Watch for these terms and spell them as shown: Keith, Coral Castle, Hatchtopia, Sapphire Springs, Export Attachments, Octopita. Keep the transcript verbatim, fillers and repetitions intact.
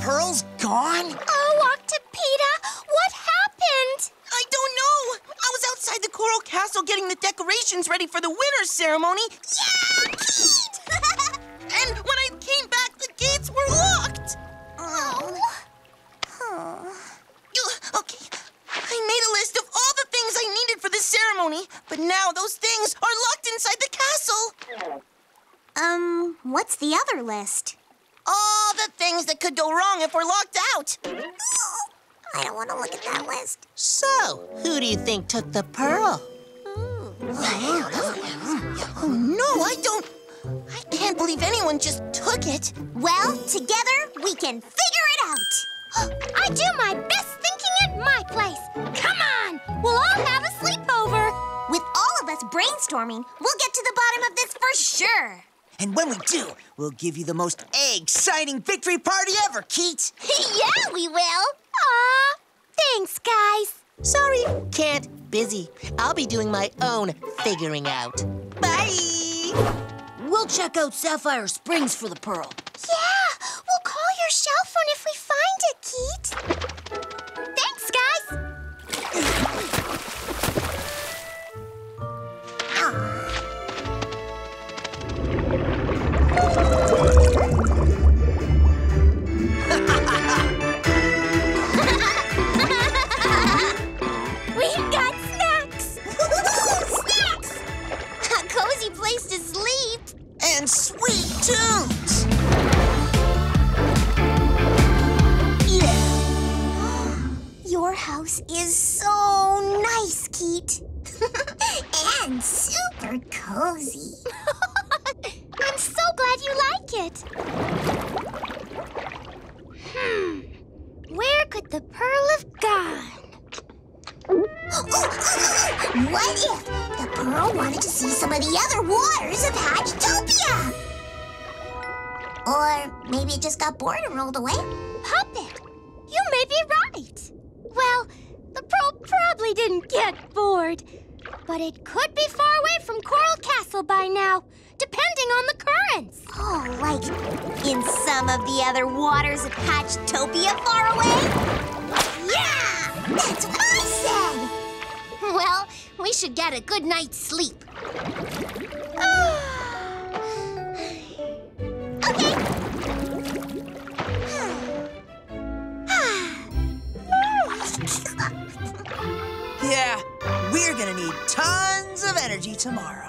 Pearl's gone? Oh, Octopita, what happened? I don't know. I was outside the Coral Castle getting the decorations ready for the winter ceremony. Yeah, Kate! And when I came back, the gates were locked. Oh. Oh. Okay, I made a list of all the things I needed for this ceremony, but now those things are locked inside the castle. Um, what's the other list? All the things that could go wrong if we're locked out. Oh, I don't want to look at that list. So, who do you think took the pearl? Oh, oh no, I don't... I can't believe anyone just took it. Well, together, we can figure it out. I do my best thinking at my place. Come on, we'll all have a sleepover. With all of us brainstorming, we'll get to the bottom of this for sure. And when we do, we'll give you the most exciting victory party ever, Keith. Yeah, we will. Aw, thanks, guys. Sorry, can't. Busy. I'll be doing my own figuring out. Bye. We'll check out Sapphire Springs for the pearl. Yeah, we'll call your cell phone if we find it, Keith. Thanks, guys. Ah. And sweet tunes! Yeah! Your house is so nice, Keith. And super cozy. I'm so glad you like it. Hmm. Where could the pearl have gone? What if the pearl wanted to see some of the other waters of Hatchtopia? Or maybe it just got bored and rolled away. Puppet, you may be right. Well, the pearl probably didn't get bored, but it could be far away from Coral Castle by now, depending on the currents. Oh, like in some of the other waters of Hatchtopia far away? Yeah! That's what I said! Well, we should get a good night's sleep. Okay. Yeah, we're gonna need tons of energy tomorrow.